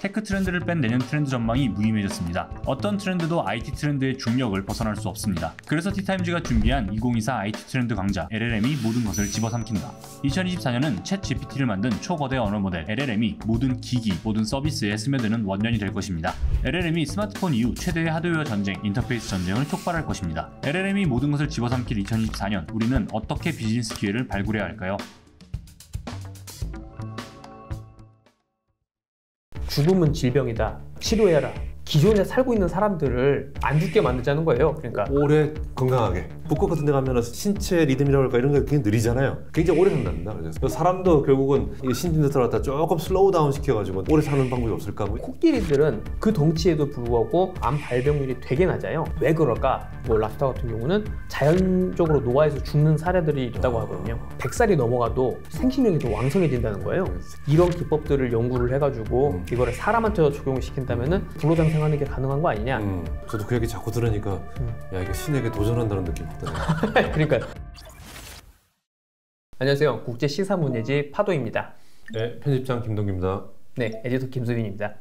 테크 트렌드를 뺀 내년 트렌드 전망이 무의미해졌습니다. 어떤 트렌드도 IT 트렌드의 중력을 벗어날 수 없습니다. 그래서 티타임즈가 준비한 2024 IT 트렌드 강좌 LLM이 모든 것을 집어삼킨다. 2024년은 챗 GPT를 만든 초거대 언어 모델 LLM이 모든 기기, 모든 서비스에 스며드는 원년이 될 것입니다. LLM이 스마트폰 이후 최대의 하드웨어 전쟁, 인터페이스 전쟁을 촉발할 것입니다. LLM이 모든 것을 집어삼킬 2024년, 우리는 어떻게 비즈니스 기회를 발굴해야 할까요? 죽음은 질병이다. 치료해라. 기존에 살고 있는 사람들을 안 죽게 만들자는 거예요. 그러니까 오래 건강하게. 북극 같은 데 가면 신체 리듬이라고 할까 이런 게 굉장히 느리잖아요. 굉장히 오래 산답니다. 그래서 사람도 결국은 신진대사를 갖다 조금 슬로우 다운 시켜가지고 오래 사는 방법이 없을까. 코끼리들은 그 덩치에도 불구하고 암 발병률이 되게 낮아요. 왜 그럴까? 뭐 랍스터 같은 경우는 자연적으로 노화해서 죽는 사례들이 있다고 하거든요. 100살이 넘어가도 생식력이 더 왕성해진다는 거예요. 이런 기법들을 연구를 해가지고 이거를 사람한테 적용시킨다면은 불로장생 하는 게 가능한 거 아니냐. 저도 그 얘기 자꾸 들으니까 야, 이거 신에게 도전한다는 느낌이 있더라고요. 그러니까요. 안녕하세요. 국제시사문예지 파도입니다. 네, 편집장 김동규입니다. 네, 에디터 김수빈입니다.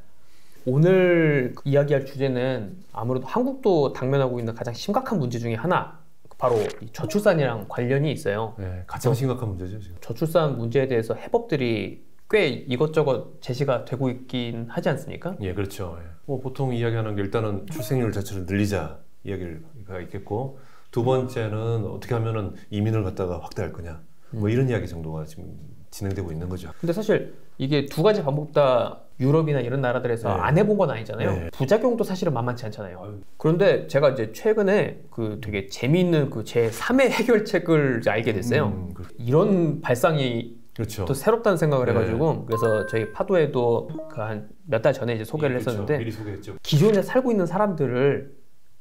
오늘 이야기할 주제는 아무래도 한국도 당면하고 있는 가장 심각한 문제 중에 하나, 바로 이 저출산이랑 관련이 있어요. 네, 가장 심각한 문제죠 지금. 저출산 문제에 대해서 해법들이 꽤 이것저것 제시가 되고 있긴 하지 않습니까? 예, 그렇죠. 뭐 보통 이야기하는 게 일단은 출생률 자체를 늘리자 이야기가 있겠고, 두 번째는 어떻게 하면은 이민을 갖다가 확대할 거냐, 뭐 이런 이야기 정도가 지금 진행되고 있는 거죠. 근데 사실 이게 두 가지 방법 다 유럽이나 이런 나라들에서 네. 안 해본 건 아니잖아요. 네. 부작용도 사실은 만만치 않잖아요. 아유. 그런데 제가 이제 최근에 그 되게 재미있는 그 제3의 해결책을 알게 됐어요. 이런 발상이 그렇죠. 또 새롭다는 생각을 해가지고 그래서 저희 파도에도 그 한 몇 달 전에 이제 소개를 했었는데 미리 소개했죠. 기존에 살고 있는 사람들을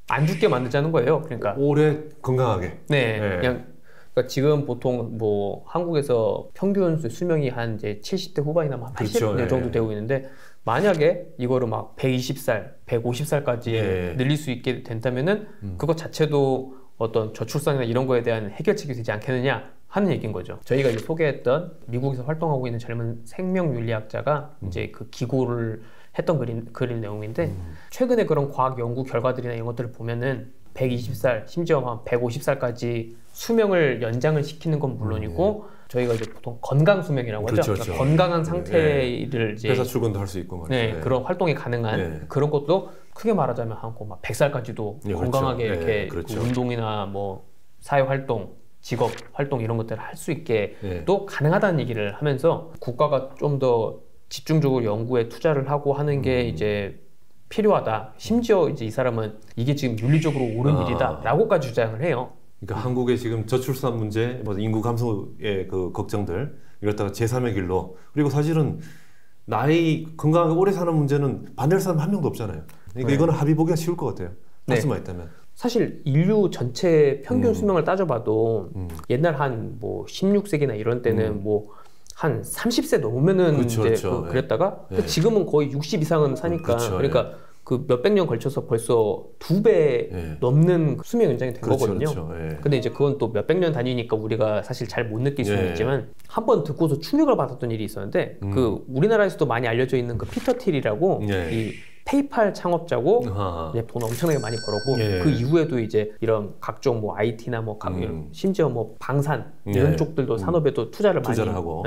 안 죽게 만들자는 거예요. 그러니까 오래 건강하게. 네, 네. 그냥 그러니까 지금 보통 뭐 한국에서 평균 수명이 한 이제 70대 후반이나 막 80년 그렇죠. 정도 되고 있는데, 만약에 이거를 막 120살, 150살까지 늘릴 수 있게 된다면은 그것 자체도 어떤 저출산이나 이런 거에 대한 해결책이 되지 않겠느냐 하는 얘기인 거죠. 저희가 이제 소개했던 미국에서 활동하고 있는 젊은 생명윤리학자가 이제 그 기고를 했던 글인 내용인데, 최근에 그런 과학 연구 결과들이나 이런 것들을 보면은 120살, 심지어 한 150살까지 수명을 연장을 시키는 건 물론이고 저희가 이제 보통 건강 수명이라고 하죠. 그렇죠. 그러니까 건강한 상태를 이제 회사 출근도 할 수 있고 말이죠. 네, 그런 활동이 가능한 그런 것도 크게 말하자면 한 100살까지도 건강하게 그렇죠. 이렇게 그렇죠. 그 운동이나 뭐 사회 활동, 직업 활동 이런 것들을 할 수 있게 또 가능하다는 얘기를 하면서, 국가가 좀 더 집중적으로 연구에 투자를 하고 하는 게 이제 필요하다. 심지어 이제 이 사람은 이게 지금 윤리적으로 옳은 일이다라고까지 주장을 해요. 그러니까 한국의 지금 저출산 문제, 인구 감소의 그 걱정들, 이렇다가 제3의 길로, 그리고 사실은 나이 건강하게 오래 사는 문제는 반대할 사람 한 명도 없잖아요. 그러니까 이거는 합의 보기가 쉬울 것 같아요. 할 수만 있다면. 사실 인류 전체 평균 수명을 따져봐도 옛날 한 뭐 16세기나 이런 때는 뭐 한 30세 넘으면은 그쵸, 이제 그쵸, 그랬다가 지금은 거의 60 이상은 사니까 그쵸, 그러니까 그 몇백 년 걸쳐서 벌써 2배 넘는 수명 연장이 된 그렇죠, 거거든요. 그렇죠, 근데 이제 그건 또 몇백 년 다니니까 우리가 사실 잘 못 느낄 수는 있지만, 한 번 듣고서 충격을 받았던 일이 있었는데 그 우리나라에서도 많이 알려져 있는 그 피터 틸이라고 이 페이팔 창업자고 돈 엄청나게 많이 벌었고 그 이후에도 이제 이런 각종 뭐 IT나 뭐 심지어 뭐 방산 이런 쪽들도 산업에도 투자를 많이 하고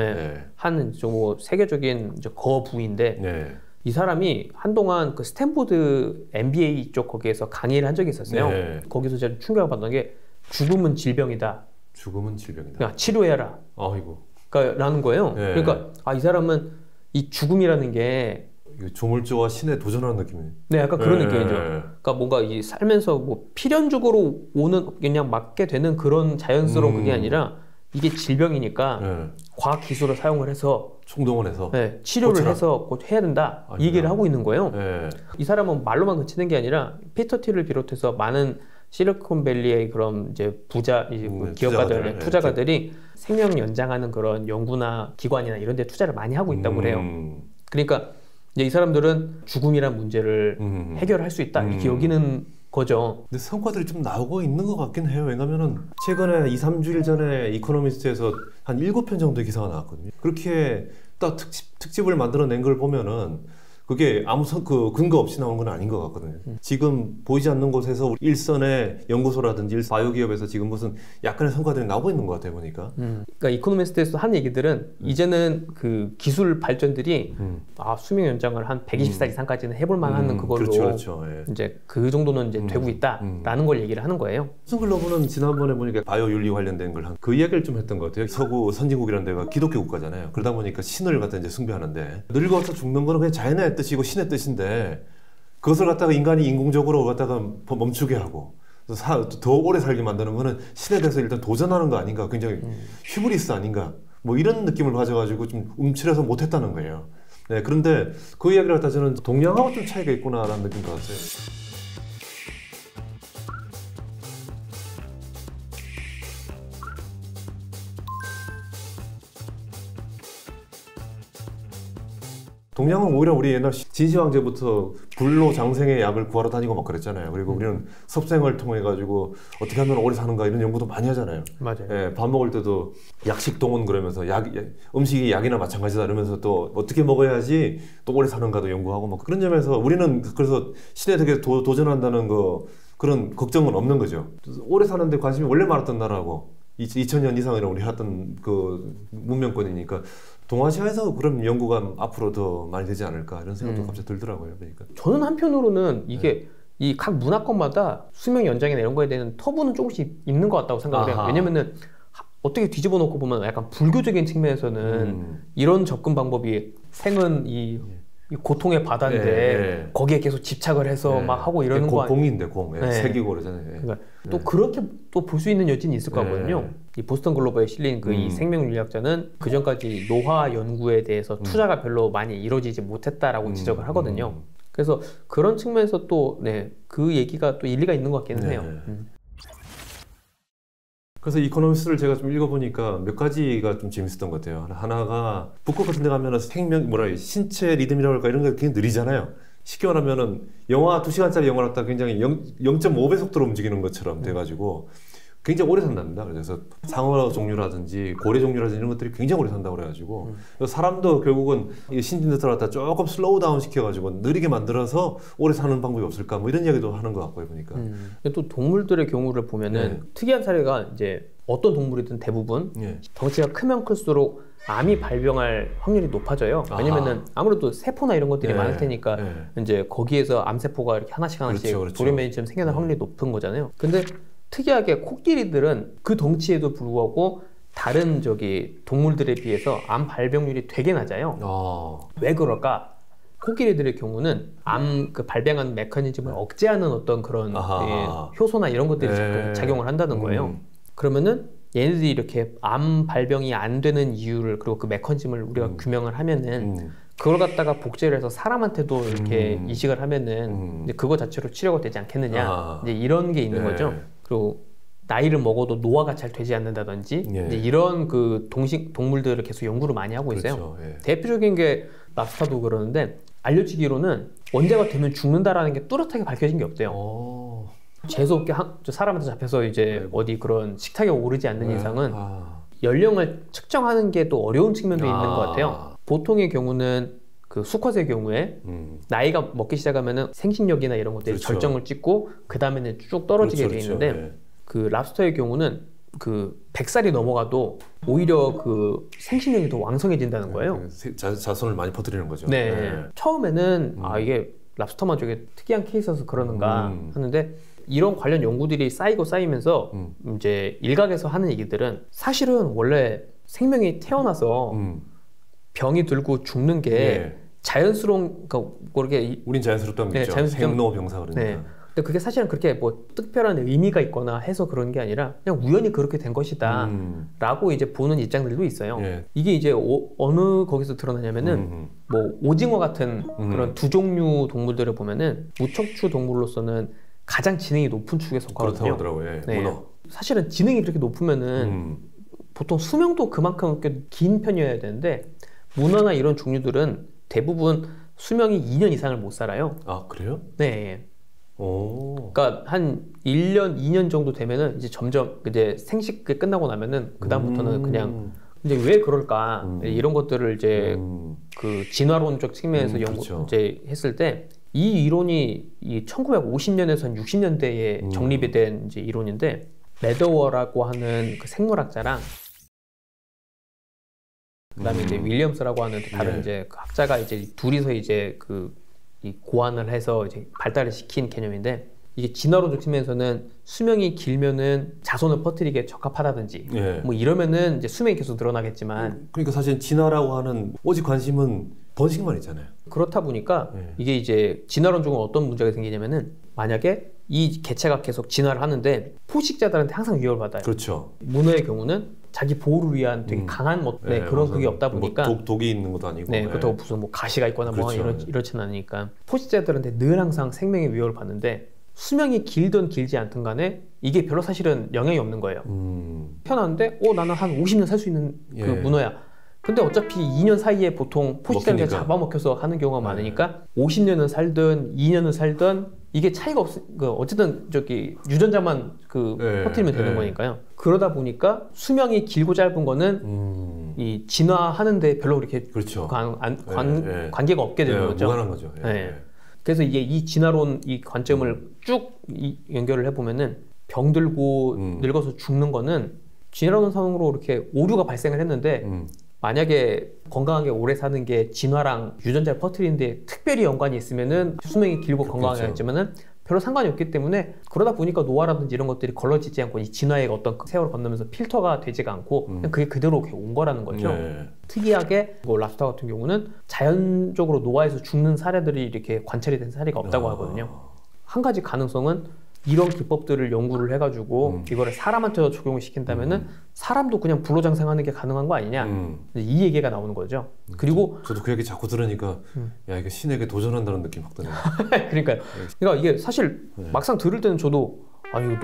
하는 뭐 세계적인 이제 거부인데 이 사람이 한동안 그 스탠퍼드 MBA 쪽 거기에서 강의를 한 적이 있었어요. 거기서 제가 충격을 받는 게 죽음은 질병이다. 죽음은 질병이다. 야, 치료해라. 아이고. 그러니까 라는 거예요. 그러니까 아, 이 사람은 이 죽음이라는 게 조물주와 신에 도전하는 느낌이에요. 네, 약간 그런 느낌이죠. 그러니까 뭔가 이 살면서 뭐 필연적으로 오는 그냥 맞게 되는 그런 자연스러운 그게 아니라 이게 질병이니까 과학 기술을 사용을 해서 총동원 해서 치료를 해서 곧 해야 된다 이 얘기를 하고 있는 거예요. 이 사람은 말로만 그치는 게 아니라 피터 틸을 비롯해서 많은 실리콘밸리의 그런 이제 부자 기업가들의 투자가들이 생명 연장하는 그런 연구나 기관이나 이런 데 투자를 많이 하고 있다고 해요. 그러니까 이제 이 사람들은 죽음이란 문제를 해결할 수 있다 이렇게 여기는 거죠. 근데 성과들이 좀 나오고 있는 것 같긴 해요. 왜냐면은 최근에 2~3주일 전에 이코노미스트에서 한 7편 정도의 기사가 나왔거든요. 그렇게 딱 특집을 만들어낸 걸 보면은 그게 아무 근거 없이 나온 건 아닌 것 같거든요. 지금 보이지 않는 곳에서 일선의 연구소라든지 바이오 기업에서 지금 무슨 약간의 성과들이 나오고 있는 것 같아요, 보니까. 그러니까 이코노미스트에서 한 얘기들은 이제는 그 기술 발전들이 수명 연장을 한 120살 이상까지는 해볼 만한 그걸로 그렇죠. 예. 이제 그 정도는 이제 되고 있다라는 걸 얘기를 하는 거예요. 보스턴 글로브는 지난번에 보니까 바이오 윤리 관련된 걸 그 이야기를 좀 했던 것 같아요. 서구 선진국이라는 데가 기독교 국가잖아요. 그러다 보니까 신을 갖다 이제 숭배하는데 늙어서 죽는 거는 그냥 자연의 뜻이고 신의 뜻인데 그것을 갖다가 인간이 인공적으로 갖다가 멈추게 하고 더 오래 살게 만드는 거는 신에 대해서 일단 도전하는 거 아닌가, 굉장히 휴브리스 아닌가, 뭐 이런 느낌을 가져가지고 좀 움츠려서 못했다는 거예요. 네, 그런데 그 이야기를 갖다 저는 동양하고 좀 차이가 있구나라는 느낌도 받았어요. 동양은 오히려 우리 옛날 진시황제부터 불로 장생의 약을 구하러 다니고 막 그랬잖아요. 그리고 우리는 섭생을 통해 가지고 어떻게 하면 오래 사는가 이런 연구도 많이 하잖아요. 맞아요. 예, 밥 먹을 때도 약식 동원 그러면서 음식이 약이나 마찬가지다 이러면서 또 어떻게 먹어야지 또 오래 사는가도 연구하고 막 그런 점에서 우리는 그래서 신에 되게 도전한다는 그런 걱정은 없는 거죠. 오래 사는데 관심이 원래 많았던 나라하고 2000년 이상이라고 우리 했던 그 문명권이니까 동아시아에서 그런 연구가 앞으로 더 많이 되지 않을까 이런 생각도 갑자기 들더라고요. 그러니까 저는 한편으로는 이게 이 각 문화권마다 수명 연장이나 이런 거에 대한 터부는 조금씩 있는 것 같다고 생각을 해요. 왜냐면은 어떻게 뒤집어 놓고 보면 약간 불교적인 측면에서는 이런 접근 방법이 생은 이 고통의 바다인데 거기에 계속 집착을 해서 막 하고 이러는 거 아니에요? 공인데 공, 세기고 그러잖아요. 그러니까 또 그렇게 또 볼 수 있는 여진이 있을 거거든요. 이 보스턴 글로브에 실린 그 이 생명윤리학자는 그 전까지 노화 연구에 대해서 투자가 별로 많이 이루어지지 못했다라고 지적을 하거든요. 그래서 그런 측면에서 또 그 얘기가 또 일리가 있는 것 같기는 해요. 그래서 이코노미스트를 제가 좀 읽어보니까 몇 가지가 좀 재밌었던 것 같아요. 하나가 북극 같은 데 가면은 신체 리듬이라고 할까 이런 게 굉장히 느리잖아요. 쉽게 말하면은 영화 2시간짜리 영화를 갖다가 굉장히 0.5배 속도로 움직이는 것처럼 돼가지고 굉장히 오래 산답니다. 그래서 상어 종류라든지 고래 종류라든지 이런 것들이 굉장히 오래 산다고 그래가지고 사람도 결국은 신진대사를 갖다 조금 슬로우 다운 시켜가지고 느리게 만들어서 오래 사는 방법이 없을까 뭐 이런 이야기도 하는 것 같고요, 보니까. 또 동물들의 경우를 보면은 특이한 사례가 이제 어떤 동물이든 대부분 덩치가 크면 클수록 암이 발병할 확률이 높아져요. 왜냐면은 아무래도 세포나 이런 것들이 많을 테니까 이제 거기에서 암세포가 이렇게 하나씩 그렇죠. 돌연변이처럼 생겨날 확률이 높은 거잖아요. 근데 특이하게 코끼리들은 그 덩치에도 불구하고 다른 동물들에 비해서 암 발병률이 되게 낮아요. 왜 그럴까? 코끼리들의 경우는 암 그 발병하는 메커니즘을 억제하는 어떤 그런 효소나 이런 것들이 작용을 한다는 거예요. 그러면은 얘네들이 이렇게 암 발병이 안 되는 이유를 그리고 그 메커니즘을 우리가 규명을 하면은 그걸 갖다가 복제를 해서 사람한테도 이렇게 이식을 하면은 이제 그거 자체로 치료가 되지 않겠느냐 이제 이런 게 있는 거죠. 그리고 나이를 먹어도 노화가 잘 되지 않는다든지 이제 이런 그 동물들을 계속 연구를 많이 하고 있어요. 그렇죠, 대표적인 게 랍스타도 그러는데 알려지기로는 원자가 되면 죽는다라는 게 뚜렷하게 밝혀진 게 없대요. 재수없게 사람한테 잡혀서 이제 어디 그런 식탁에 오르지 않는 이상은 연령을 측정하는 게 또 어려운 측면도 있는 것 같아요. 보통의 경우는 그 수컷의 경우에 나이가 먹기 시작하면은 생식력이나 이런 것들이 절정을 찍고 그 다음에는 쭉 떨어지게 돼 있는데 그 랍스터의 경우는 그 100살이 넘어가도 오히려 그 생식력이 더 왕성해진다는 거예요. 자손을 많이 퍼뜨리는 거죠. 처음에는 이게 랍스터만 저게 특이한 케이스여서 그러는가 하는데 이런 관련 연구들이 쌓이고 쌓이면서 이제 일각에서 하는 얘기들은 사실은 원래 생명이 태어나서 병이 들고 죽는 게 자연스러운 그러니까 우린 자연스럽다고 믿죠. 생로병사 그러니까. 근데 그게 사실은 그렇게 뭐 특별한 의미가 있거나 해서 그런 게 아니라 그냥 우연히 그렇게 된 것이다 라고 이제 보는 입장들도 있어요. 이게 이제 어느 거기서 드러나냐면은 뭐 오징어 같은 그런 두 종류 동물들을 보면은 무척추 동물로서는 가장 지능이 높은 축에 속하거든요. 그렇다고 하더라고요. 사실은 지능이 그렇게 높으면은 보통 수명도 그만큼 긴 편이어야 되는데 문어나 이런 종류들은 대부분 수명이 2년 이상을 못 살아요. 아, 그래요? 네. 그러니까 한 1년, 2년 정도 되면은 이제 점점 이제 생식 끝나고 나면은 그다음부터는 그냥 이제 왜 그럴까? 이런 것들을 이제 그 진화론적 측면에서 연구 그렇죠. 이제 했을 때 이 이론이 이 1950년에서 한 60년대에 정립이 된 이제 이론인데 매더워라고 하는 그 생물학자랑 그다음에 이제 윌리엄스라고 하는 다른 네. 이제 학자가 이제 둘이서 이제 그 이 고안을 해서 이제 발달을 시킨 개념인데 이게 진화론적 측면에서는 수명이 길면은 자손을 퍼뜨리기에 적합하다든지 예. 뭐 이러면은 이제 수명이 계속 늘어나겠지만 그러니까 사실 진화라고 하는 오직 관심은 번식만 있잖아요. 그렇다 보니까 예. 이게 이제 진화론적으로 어떤 문제가 생기냐면은 만약에 이 개체가 계속 진화를 하는데 포식자들한테 항상 위협을 받아요. 그렇죠. 문어의 경우는 자기 보호를 위한 되게 강한 뭐, 네, 예, 그런 그게 없다 보니까 뭐 독이 있는 것도 아니고 네, 예. 그렇다고 무슨 뭐 가시가 있거나 그렇죠. 뭐 이렇진 않으니까 포식자들한테 늘 항상 생명의 위협을 받는데 수명이 길든 길지 않든 간에 이게 별로 사실은 영향이 없는 거예요. 편한데 나는 한 50년 살 수 있는 그 예. 문어야. 근데 어차피 2년 사이에 보통 포식자한테 잡아먹혀서 하는 경우가 많으니까 50년은 살든 2년은 살든 이게 차이가 어쨌든 저기 유전자만 그 예. 퍼뜨리면 되는 예. 거니까요. 그러다 보니까 수명이 길고 짧은 거는 이 진화하는 데 별로 그렇게 그렇죠. 관계가 없게 되는 예. 거죠. 무관한 거죠. 예. 예. 그래서 이게 이 진화론 이 관점을 쭉 연결을 해보면은 병들고 늙어서 죽는 거는 진화론상으로 이렇게 오류가 발생을 했는데 만약에 건강하게 오래 사는 게 진화랑 유전자를 퍼뜨리는 데 특별히 연관이 있으면은 수명이 길고 건강하게 하지만은 별로 상관이 없기 때문에 그러다 보니까 노화라든지 이런 것들이 걸러지지 않고 이 진화의 어떤 세월을 건너면서 필터가 되지가 않고 그냥 그게 그대로 이렇게 온 거라는 거죠. 네. 특이하게 뭐 랍스터 같은 경우는 자연적으로 노화해서 죽는 사례들이 이렇게 관찰이 된 사례가 없다고 하거든요. 한 가지 가능성은 이런 기법들을 연구를 해가지고 이거를 사람한테 적용을 시킨다면은 사람도 그냥 불로장생하는 게 가능한 거 아니냐 이 얘기가 나오는 거죠. 그리고 저도 그 얘기 자꾸 들으니까 야 이거 신에게 도전한다는 느낌 확 드네요. 그러니까요. 그러니까 이게 사실 네. 막상 들을 때는 저도 아 이거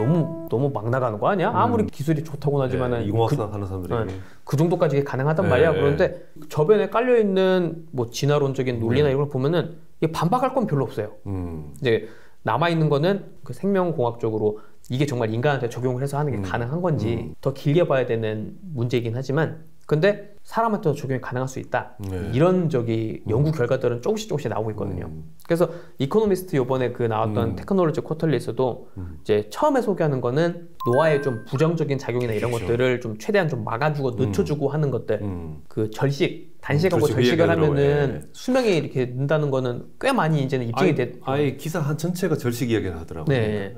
너무 막 나가는 거 아니야? 아무리 기술이 좋다고는 하지만은 네, 이공학상 하는 사람들이 네, 그 정도까지 가능하단 네, 말이야. 그런데 저변에 깔려 있는 뭐 진화론적인 논리나 이런 걸 보면은 이게 반박할 건 별로 없어요. 이제 남아있는 거는 그 생명공학적으로 이게 정말 인간한테 적용을 해서 하는 게 가능한 건지 더 길게 봐야 되는 문제이긴 하지만 근데 사람한테도 적용이 가능할 수 있다 네. 이런 연구 결과들은 조금씩 나오고 있거든요. 그래서 이코노미스트 요번에 그 나왔던 테크놀로지 쿼털리에서도 이제 처음에 소개하는 거는 노화의 좀 부정적인 작용이나 이런 그렇죠. 것들을 좀 최대한 좀 막아주고 늦춰주고 하는 것들 그 절식, 단식하고 절식을 하면은 예. 수명이 이렇게 는다는 거는 꽤 많이 이제는 입증이 됐 아예 기사 한 전체가 절식 이야기를 하더라고요. 네. 예.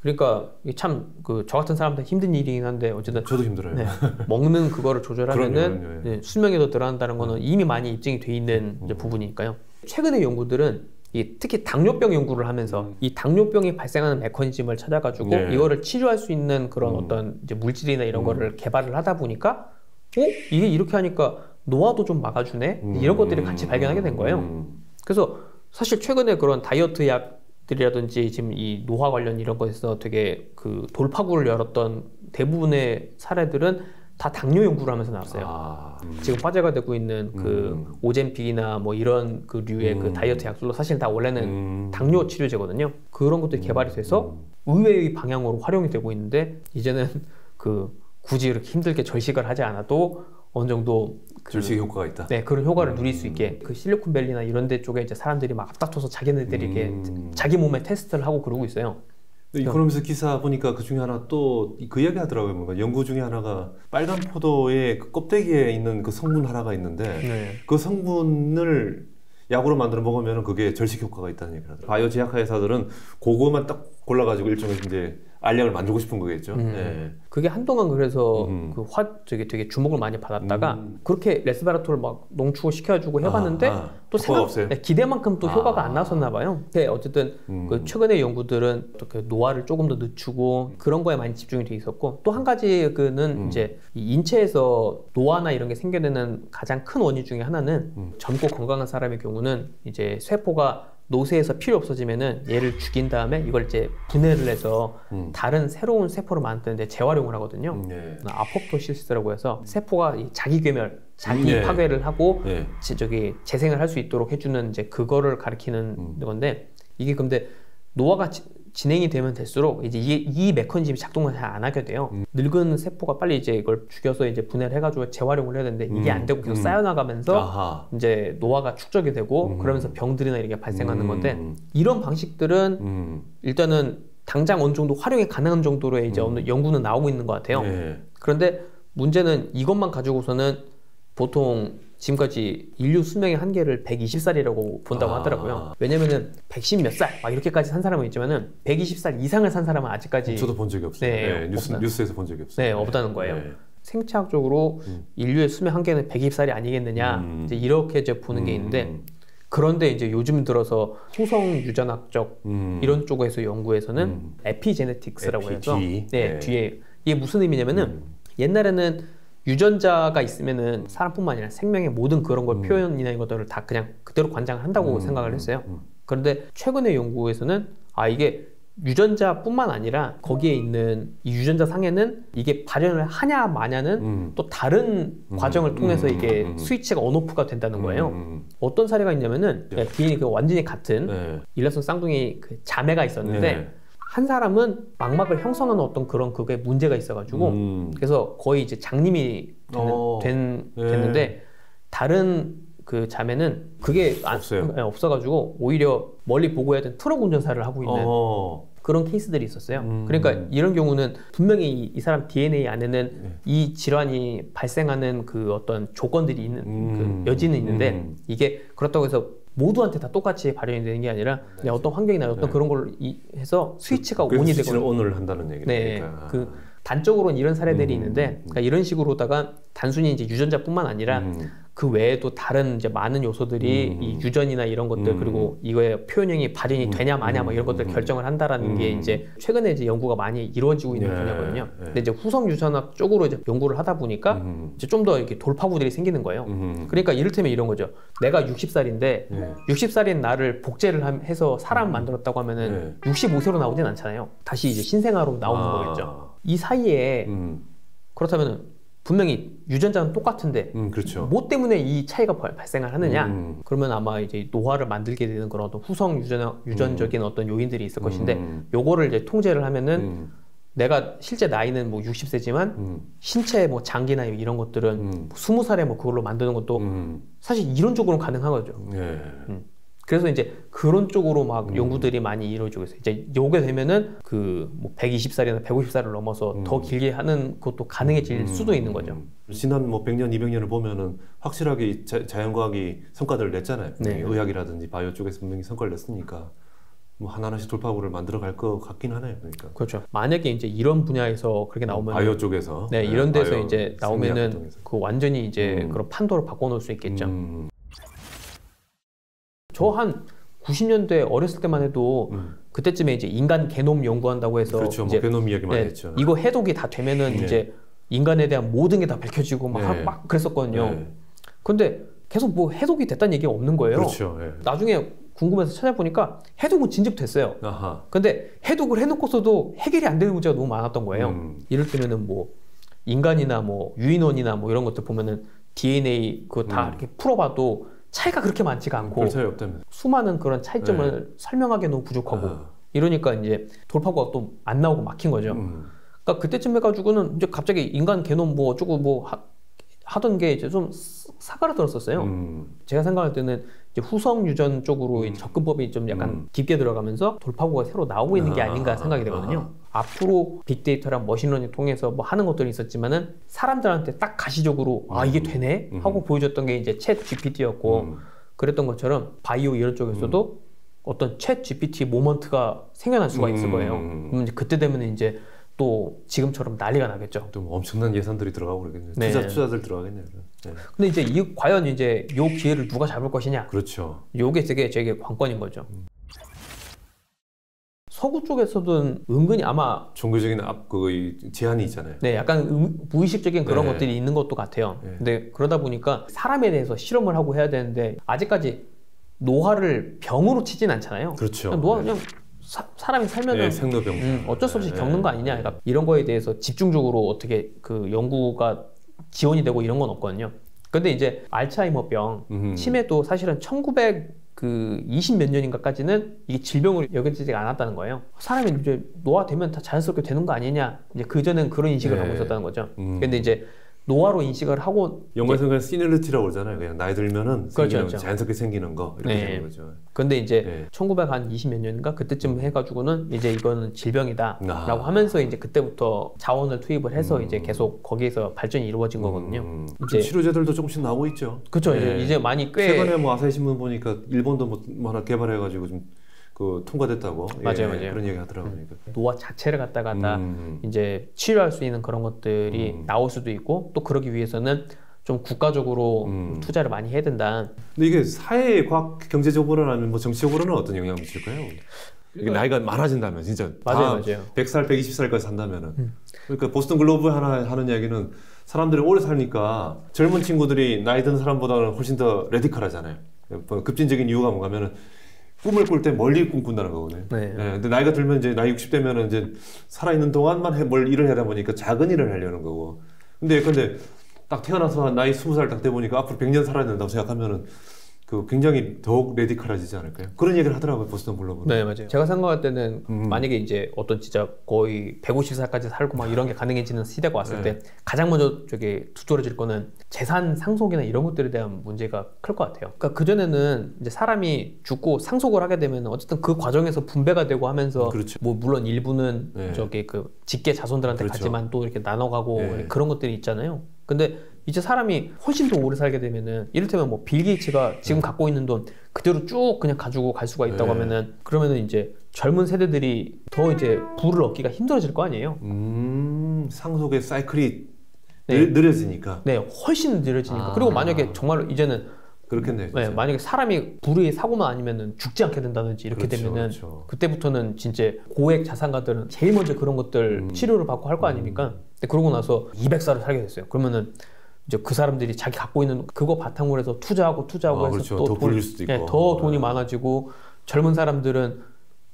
그러니까 참 그 저 같은 사람한테 힘든 일이긴 한데 어쨌든 저도 힘들어요. 네, 먹는 그거를 조절하면은 그럼요, 네, 수명이 더 늘어난다는 거는 이미 많이 입증이 돼 있는 이제 부분이니까요. 최근의 연구들은 특히 당뇨병 연구를 하면서 이 당뇨병이 발생하는 메커니즘을 찾아가지고 네. 이거를 치료할 수 있는 그런 어떤 이제 물질이나 이런 거를 개발을 하다 보니까 이게 이렇게 하니까 노화도 좀 막아주네 이런 것들이 같이 발견하게 된 거예요. 그래서 사실 최근에 그런 다이어트 약 들이라든지 지금 이 노화 관련 이런 것에서 되게 그 돌파구를 열었던 대부분의 사례들은 다 당뇨 연구를 하면서 나왔어요. 지금 화제가 되고 있는 그 오젬픽이나 뭐 이런 그 류의 그 다이어트 약들로 사실 다 원래는 당뇨 치료제거든요. 그런 것들이 개발이 돼서 의외의 방향으로 활용이 되고 있는데 이제는 그 굳이 이렇게 힘들게 절식을 하지 않아도 어느 정도 절식 효과가 있다. 네, 그런 효과를 누릴 수 있게 그 실리콘밸리나 이런 데 쪽에 이제 사람들이 막 앞다퉈서 자기네들이 이렇게 자기 몸에 테스트를 하고 그러고 있어요. 이코노미스트 기사 보니까 그 중에 하나 또 그 이야기 하더라고요. 뭔가 연구 중에 하나가 빨간 포도의 그 껍데기에 있는 그 성분 하나가 있는데 네. 그 성분을 약으로 만들어 먹으면 그게 절식 효과가 있다는 얘기를 하더라고요. 바이오 제약사 회사들은 그거만 딱 골라가지고 일종의 이제 알약을 만들고 싶은 거겠죠. 네. 그게 한동안 그래서 되게 주목을 많이 받았다가 그렇게 레스베라톨 막 농축을 시켜주고 해봤는데 또 생각 네, 기대만큼 또 효과가 안 나섰나 봐요. 어쨌든 그 최근의 연구들은 그 노화를 조금 더 늦추고 그런 거에 많이 집중이 돼 있었고 또 한 가지 그는 이제 이 인체에서 노화나 이런 게 생겨내는 가장 큰 원인 중에 하나는 젊고 건강한 사람의 경우는 이제 세포가 노쇠에서 필요 없어지면은 얘를 죽인 다음에 이걸 이제 분해를 해서 다른 새로운 세포로 만드는데 재활용을 하거든요. 네. 아포토시스라고 해서 세포가 자기 괴멸, 자기 네. 파괴를 하고 네. 재생을 할 수 있도록 해주는 이제 그거를 가리키는 건데 이게 근데 노화가 진행이 되면 될수록 이제 이 메커니즘이 작동을 잘 안 하게 돼요. 늙은 세포가 빨리 이제 이걸 죽여서 이제 분해를 해가지고 재활용을 해야 되는데 이게 안 되고 계속 쌓여나가면서 아하. 이제 노화가 축적이 되고 그러면서 병들이나 이렇게 발생하는 건데 이런 방식들은 일단은 당장 어느 정도 활용이 가능한 정도로의 이제 어느 연구는 나오고 있는 것 같아요. 네. 그런데 문제는 이것만 가지고서는 보통 지금까지 인류 수명의 한계를 120살이라고 본다고 하더라고요. 왜냐면은 110 몇 살 막 이렇게까지 산 사람은 있지만은 120살 이상을 산 사람은 아직까지 저도 본 적이 없어요. 네, 네, 뉴스에서 본 적이 없어요. 네, 없다는 거예요. 네. 생체학적으로 인류의 수명 한계는 120살이 아니겠느냐 이제 이렇게 이제 보는 게 있는데 그런데 이제 요즘 들어서 소성 유전학적 이런 쪽에서 연구에서는 에피제네틱스라고 해서 네, 뒤에 이게 무슨 의미냐면은 옛날에는 유전자가 있으면은 사람뿐만 아니라 생명의 모든 그런 걸 표현이나 이런 것들을 다 그냥 그대로 관장을 한다고 생각을 했어요. 그런데 최근의 연구에서는 아 이게 유전자뿐만 아니라 거기에 있는 이 유전자 상에는 이게 발현을 하냐 마냐는 또 다른 과정을 통해서 이게 스위치가 온오프가 된다는 거예요. 어떤 사례가 있냐면은 네. DNA 그 완전히 같은 네. 일란성 쌍둥이 그 자매가 있었는데 네. 한 사람은 망막을 형성하는 어떤 그런 그게 문제가 있어가지고 그래서 거의 이제 장님이 됐는데 네. 다른 그 자매는 그게 없어가지고 오히려 멀리 보고 해야 되는 트럭 운전사를 하고 있는 그런 케이스들이 있었어요. 그러니까 이런 경우는 분명히 이 사람 DNA 안에는 네. 이 질환이 발생하는 그 어떤 조건들이 있는 그 여지는 있는데 이게 그렇다고 해서 모두한테 다 똑같이 발현이 되는 게 아니라 그냥 어떤 환경이나 어떤 네. 그런 걸 해서 스위치가 온이 되거든요. 스위치를 온을 한다는 얘기니까. 네. 그 단적으로는 이런 사례들이 있는데 그러니까 이런 식으로다가 단순히 이제 유전자뿐만 아니라 그 외에도 다른 이제 많은 요소들이 이 유전이나 이런 것들 그리고 이거의 표현형이 발현이 되냐 마냐 막 이런 것들 결정을 한다라는 게 이제 최근에 이제 연구가 많이 이루어지고 있는 네. 분야거든요. 네. 근데 이제 후성 유전학 쪽으로 이제 연구를 하다 보니까 이제 좀 더 이렇게 돌파구들이 생기는 거예요. 그러니까 이를테면 이런 거죠. 내가 60살인데 60살인 나를 복제를 해서 사람 만들었다고 하면은 65세로 나오진 않잖아요. 다시 이제 신생아로 나오는 거겠죠. 이 사이에 그렇다면은 분명히 유전자는 똑같은데 그렇죠. 뭐 때문에 이 차이가 발생을 하느냐 그러면 아마 이제 노화를 만들게 되는 그런 어떤 후성 유전적인 어떤 요인들이 있을 것인데 요거를 이제 통제를 하면은 내가 실제 나이는 뭐 60세지만 신체의 뭐 장기나 이런 것들은 20살에 뭐 그걸로 만드는 것도 사실 이론적으로는 가능하거든요. 네. 그래서 이제 그런 쪽으로 막 연구들이 많이 이루어지고 있어요. 이제 요게 되면은 그 뭐 120살이나 150살을 넘어서 더 길게 하는 것도 가능해질 수도 있는 거죠. 지난 뭐 100년, 200년을 보면은 확실하게 자연과학이 성과들을 냈잖아요. 네. 의학이라든지 바이오 쪽에서 분명히 성과를 냈으니까 뭐 하나하나씩 돌파구를 만들어 갈 것 같긴 하네요. 그러니까. 그렇죠. 만약에 이제 이런 분야에서 그렇게 나오면 바이오 쪽에서 네, 이런 데서 이제 나오면은 그 완전히 이제 그런 판도를 바꿔 놓을 수 있겠죠. 저 한 90년대 어렸을 때만 해도 그때쯤에 이제 인간 게놈 연구한다고 해서 그렇죠. 이제 뭐 게놈 이야기 많이 했죠. 이거 해독이 다 되면은 네. 이제 인간에 대한 모든 게 다 밝혀지고 막, 네. 막 그랬었거든요. 네. 근데 계속 뭐 해독이 됐다는 얘기가 없는 거예요. 그렇죠. 네. 나중에 궁금해서 찾아보니까 해독은 진즉 됐어요. 아하. 근데 해독을 해놓고서도 해결이 안 되는 문제가 너무 많았던 거예요. 이럴 때면은 뭐 인간이나 뭐 유인원이나 뭐 이런 것들 보면은 DNA 그거 다 이렇게 풀어봐도 차이가 그렇게 많지가 않고 별 차이 없다면. 수많은 그런 차이점을 네. 설명하기에 너무 부족하고 이러니까 이제 돌파구가 또 안 나오고 막힌 거죠. 그러니까 그때쯤 해가지고는 이제 갑자기 인간 게놈 뭐 어쩌고 뭐 하던 게 이제 좀 사그라들었었어요. 제가 생각할 때는 이제 후성 유전 쪽으로 접근법이 좀 약간 깊게 들어가면서 돌파구가 새로 나오고 있는 게 아닌가 생각이 되거든요. 앞으로 빅데이터랑 머신러닝 통해서 뭐 하는 것들이 있었지만은 사람들한테 딱 가시적으로 아 이게 되네 하고 보여줬던 게 이제 챗 GPT였고 그랬던 것처럼 바이오 이런 쪽에서도 어떤 챗 GPT 모먼트가 생겨날 수가 있을 거예요. 그럼 이제 그때 되면 이제 또 지금처럼 난리가 나겠죠. 또 엄청난 예산들이 들어가고 그러겠네요. 네. 투자들 들어가겠네요. 네. 근데 이제 과연 이제 요 기회를 누가 잡을 것이냐. 그렇죠. 요게 되게 저게 관건인 거죠. 서구 쪽에서는 은근히 아마 종교적인 그 제한이 있잖아요. 네, 약간 무의식적인 그런 네. 것들이 있는 것도 같아요. 네. 근데 그러다 보니까 사람에 대해서 실험을 하고 해야 되는데 아직까지 노화를 병으로 치진 않잖아요. 그렇죠. 그냥 노화 네. 그냥 사람이 살면은 네, 생로병 어쩔 수 없이 네. 겪는 거 아니냐. 그러니까 이런 거에 대해서 집중적으로 어떻게 그 연구가 지원이 되고 이런 건 없거든요. 근데 이제 알츠하이머병 치매도 사실은 1900 그 20몇 년인가까지는 이게 질병으로 여겨지지 않았다는 거예요. 사람이 이제 노화되면 다 자연스럽게 되는 거 아니냐. 이제 그전엔 그런 인식을 하고 있었다는 거죠. 근데 이제 노화로 인식을 하고 영어에서 그냥 시니어리티라고 그러잖아요. 그냥 나이 들면은 그렇죠. 자연스럽게 생기는 거 이렇게 되는 거죠. 근데 이제 1920몇 년인가 그때쯤 해가지고는 이제 이거는 질병이다라고 하면서 이제 그때부터 자원을 투입을 해서 이제 계속 거기에서 발전이 이루어진 거거든요. 이제 치료제들도 조금씩 나오고 있죠. 그렇죠. 이제 많이 꽤 최근에 뭐 아사히 신문 보니까 일본도 뭐 하나 개발해가지고 좀 그 통과됐다고 맞아요. 그런 얘기 하더라고요. 노화 자체를 갖다가 다 이제 치료할 수 있는 그런 것들이 나올 수도 있고 또 그러기 위해서는 좀 국가적으로 투자를 많이 해야 된다. 근데 이게 사회 과학 경제적으로는 아니면 뭐 정치적으로는 어떤 영향을 미칠까요? 이게 나이가 많아진다면 진짜 맞아요. 100살, 120살까지 산다면은 그러니까 보스턴 글로브 하나 하는 이야기는 사람들이 오래 사니까 젊은 친구들이 나이 든 사람보다는 훨씬 더 레디컬하잖아요. 급진적인 이유가 뭔가면은 꿈을 꿀 때 멀리 꿈꾼다는 거거든요. 근데 나이가 들면 이제 나이 60대면은 이제 살아있는 동안만 뭘 일을 하다 보니까 작은 일을 하려는 거고. 근데 딱 태어나서 나이 20살 딱 돼 보니까 앞으로 100년 살아야 된다고 생각하면은 그 굉장히 더욱 레디컬해지지 않을까요? 그런 얘기를 하더라고요, 보스턴 글로브는. 네, 맞아요. 제가 생각할 때는 만약에 이제 어떤 진짜 거의 150살까지 살고 막 이런 게 가능해지는 시대가 왔을 때 가장 먼저 저기 두드러질 거는 재산 상속이나 이런 것들에 대한 문제가 클 것 같아요. 그러니까 그전에는 이제 사람이 죽고 상속을 하게 되면 어쨌든 그 과정에서 분배가 되고 하면서 뭐 물론 일부는 저기 그 직계 자손들한테 가지만 또 이렇게 나눠가고 그런 것들이 있잖아요. 근데 이제 사람이 훨씬 더 오래 살게 되면은 이를테면 뭐 빌 게이츠가 지금 갖고 있는 돈 그대로 쭉 그냥 가지고 갈 수가 있다고 하면은 그러면은 이제 젊은 세대들이 더 이제 부를 얻기가 힘들어질 거 아니에요. 상속의 사이클이 느려지니까. 네, 훨씬 느려지니까. 그리고 만약에 정말로 이제는 그렇겠네요. 네, 만약에 사람이 불의의 사고만 아니면은 죽지 않게 된다든지 이렇게 되면은 그때부터는 진짜 고액 자산가들은 제일 먼저 그런 것들 치료를 받고 할 거 아닙니까? 근데 그러고 나서 200살을 살게 됐어요. 그러면은 이제 그 사람들이 자기 갖고 있는 그거 바탕으로 해서 투자하고 해서 또 더 불릴 수도 있고 더 돈이 많아지고 젊은 사람들은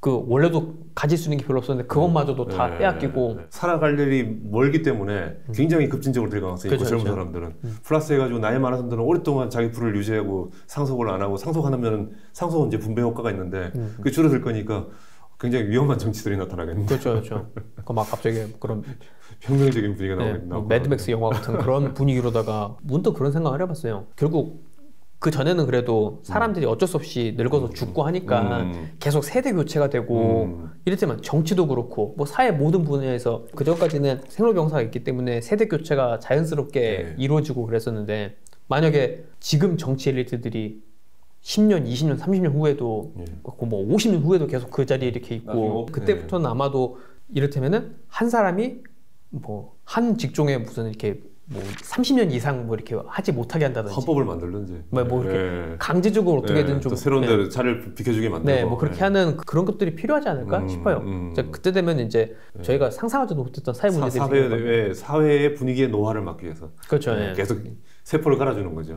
그 원래도 가질 수 있는 게 별로 없었는데 그것마저도 다 빼앗기고 살아갈 일이 멀기 때문에 굉장히 급진적으로 될 가능성이 있고 젊은 사람들은 플러스 해가지고 나이 많은 사람들은 오랫동안 자기 부를 유지하고 상속을 안 하고 상속하면 상속은 이제 분배 효과가 있는데 그게 줄어들 거니까 굉장히 위험한 정치들이 나타나겠네요. 그렇죠. 그 막 갑자기 그런 혁명적인 분위기가 나오겠네요. 매드맥스 영화 같은 그런 분위기로다가 문득 그런 생각을 해봤어요. 결국 그 전에는 그래도 사람들이 어쩔 수 없이 늙어서 죽고 하니까 계속 세대 교체가 되고 이를테면 정치도 그렇고 뭐 사회 모든 분야에서 그 전까지는 생로병사가 있기 때문에 세대 교체가 자연스럽게 이루어지고 그랬었는데 만약에 지금 정치 엘리트들이 10년, 20년, 30년 후에도 뭐 50년 후에도 계속 그 자리에 이렇게 있고 그때부터는 아마도 이를테면은 한 사람이 뭐 한 직종에 무슨 이렇게 뭐 30년 이상 뭐 이렇게 하지 못하게 한다든지 헌법을 만들든지 뭐 이렇게 강제적으로 어떻게든 좀 새로운 데로 자리를 비켜주게 만들고 뭐 그렇게 하는 그런 것들이 필요하지 않을까 싶어요. 그때 되면 이제 저희가 상상하지도 못했던 사회 문제들이 사회의 분위기의 노화를 막기 위해서 계속 세포를 갈아주는 거죠.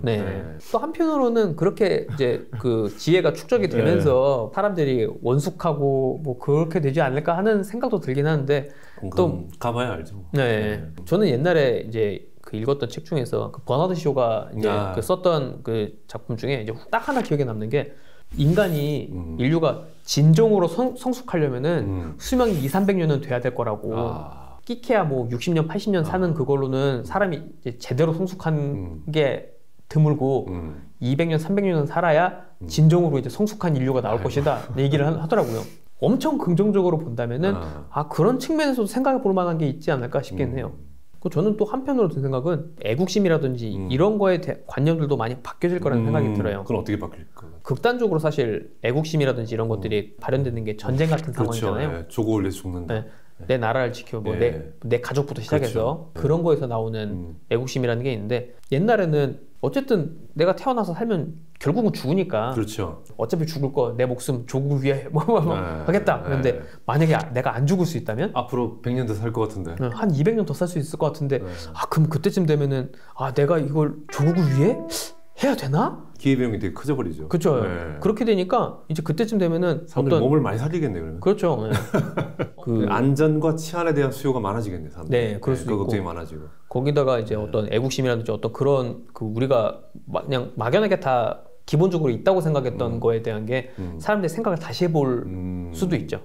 또 한편으로는 그렇게 이제 그 지혜가 축적이 되면서 사람들이 원숙하고 뭐 그렇게 되지 않을까 하는 생각도 들긴 하는데 또 가봐야 알죠. 저는 옛날에 이제 그 읽었던 책 중에서 그 버나드 쇼가 이제 그 썼던 그 작품 중에 이제 딱 하나 기억에 남는 게 인간이 인류가 진정으로 성숙하려면은 수명이 200~300년은 돼야 될 거라고. 끼케야 뭐 60년, 80년 사는 그걸로는 사람이 이제 제대로 성숙한 게 드물고 200년, 300년은 살아야 진정으로 이제 성숙한 인류가 나올 것이다 얘기를 하더라고요. 엄청 긍정적으로 본다면은 그런 측면에서도 생각해 볼 만한 게 있지 않을까 싶긴 해요. 저는 또 한편으로 든 생각은 애국심이라든지 이런 거에 관념들도 많이 바뀌어질 거라는 생각이 들어요. 그럼 어떻게 바뀔까요? 극단적으로 사실 애국심이라든지 이런 것들이 발현되는 게 전쟁 같은 상황이잖아요. 조국을 위해서 죽는다. 내 나라를 지켜 뭐 내 가족부터 시작해서 그런 거에서 나오는 애국심이라는 게 있는데 옛날에는 어쨌든 내가 태어나서 살면 결국은 죽으니까 어차피 죽을 거 내 목숨 조국 위해 뭐 하겠다. 그런데 만약에 내가 안 죽을 수 있다면 앞으로 100년 더 살 것 같은데 한 200년 더 살 수 있을 것 같은데 그럼 그때쯤 되면은 내가 이걸 조국을 위해 해야 되나? 기회비용이 되게 커져 버리죠. 그렇게 되니까 이제 그때쯤 되면은 사람들 몸을 많이 살리겠네 그러면. 그 안전과 치안에 대한 수요가 많아지겠네 사람들. 그럴 수도 있고. 걱정이 많아지고. 거기다가 이제 어떤 애국심이라든지 어떤 그런 그 우리가 그냥 막연하게 다 기본적으로 있다고 생각했던 거에 대한 게 사람들이 생각을 다시 해볼 수도 있죠.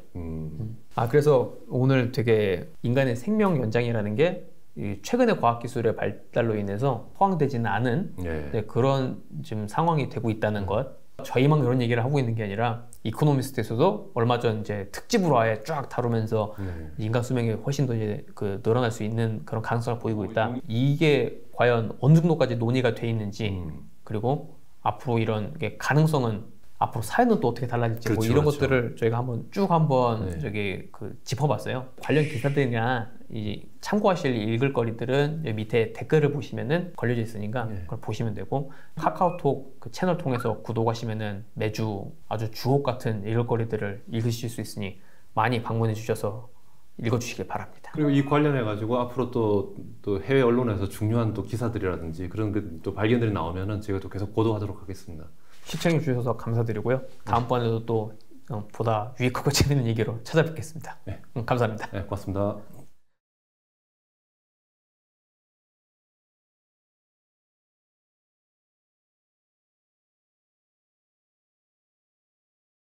아, 그래서 오늘 되게 인간의 생명 연장이라는 게 이 최근의 과학기술의 발달로 인해서 포함되지는 않은 네. 그런 지금 상황이 되고 있다는 것. 저희만 그런 얘기를 하고 있는 게 아니라 이코노미스트에서도 얼마 전 이제 특집으로 아예 쫙 다루면서 인간 수명이 훨씬 더 이제 그 늘어날 수 있는 그런 가능성을 보이고 있다. 이게 과연 어느 정도까지 논의가 돼 있는지 그리고 앞으로 이런 게 가능성은 앞으로 사회는 또 어떻게 달라질지 그렇죠, 뭐 이런 그렇죠. 것들을 저희가 한번 네. 저기 그 짚어봤어요. 관련 기사들이나 이 참고하실 읽을 거리들은 밑에 댓글을 보시면은 걸려져 있으니까 네. 그걸 보시면 되고 카카오톡 그 채널 통해서 구독하시면은 매주 아주 주옥 같은 읽을 거리들을 읽으실 수 있으니 많이 방문해 주셔서 읽어주시길 바랍니다. 그리고 이 관련해가지고 앞으로 또 해외 언론에서 중요한 또 기사들이라든지 그런 그 또 발견들이 나오면은 제가 또 계속 보도하도록 하겠습니다. 시청해 주셔서 감사드리고요. 다음번에도 또 보다 유익하고 재밌는 얘기로 찾아뵙겠습니다. 네. 감사합니다. 네, 고맙습니다.